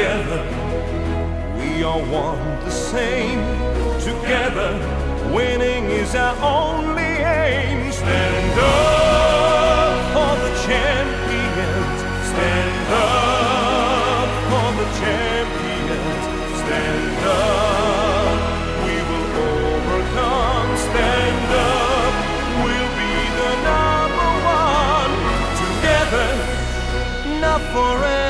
Together, we are one the same. Together, winning is our only aim. Stand up for the champions. Stand up for the champions. Stand up, we will overcome. Stand up, we'll be the number one. Together, not forever.